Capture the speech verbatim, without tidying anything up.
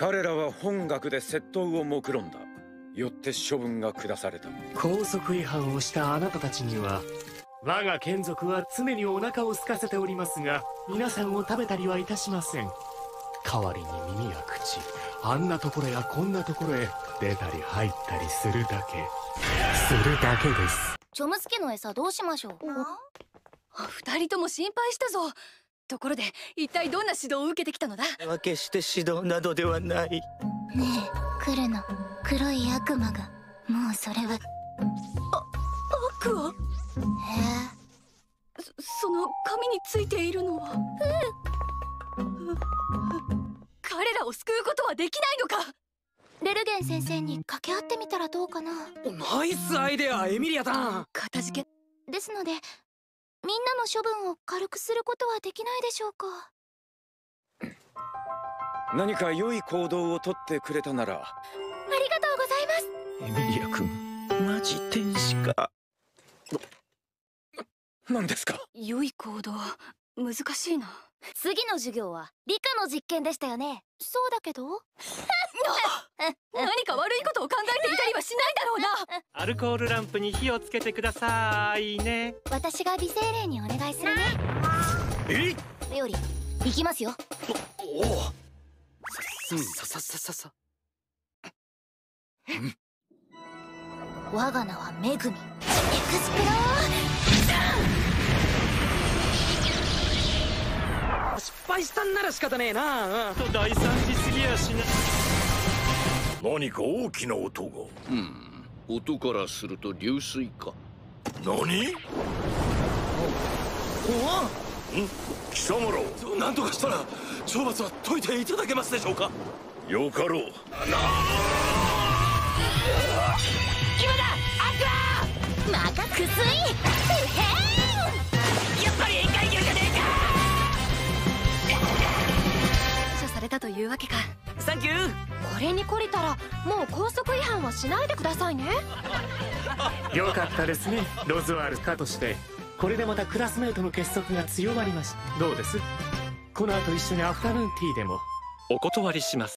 彼らは本学で窃盗を目論んだ。よって処分が下された。校則違反をしたあなたたちには、我が眷属は常にお腹を空かせておりますが、皆さんを食べたりはいたしません。代わりに耳や口、あんなところやこんなところへ出たり入ったりするだけ、するだけです。チョムスケの餌どうしましょう。二人とも心配したぞ。ところで一体どんな指導を受けてきたのだ。決して指導などではない。ねえ、来るの黒い悪魔が。もうそれはあ悪魔。えー、そ, その髪についているのは、うん、彼らを救うことはできないのか。レルゲン先生に掛け合ってみたらどうかな。ナイスアイデア、エミリアさん。かたじけですので、みんなの処分を軽くすることはできないでしょうか。何か良い行動をとってくれたなら。ありがとうございます、エミリア君。マジ天使か。何ですか。良い行動、難しいな。次の授業は理科の実験でしたよね。そうだけど何か悪いことを考えていたりはしないだろうな。アルコールランプに火をつけてくださいね。私が微精霊にお願いするね。えより行きますよ。おおさささささ我が名はめぐみ。エクスプロー。失敗したんなら仕方ねえな。と大惨事すぎやしな。何か大きな音が。うん、音からすると流水か。何？おおん、貴様らを何とかしたら懲罰は解いていただけますでしょうか。よかろう。今だ悪魔。またくすい。やっぱり宴会業じゃねえか。されたというわけか。サンキュー。これに懲りたらもう校則違反はしないでくださいね。よかったですね、ロズワール。かとしてこれでまたクラスメートの結束が強まりました。どうです、この後一緒にアフタヌーンティーでも。お断りします。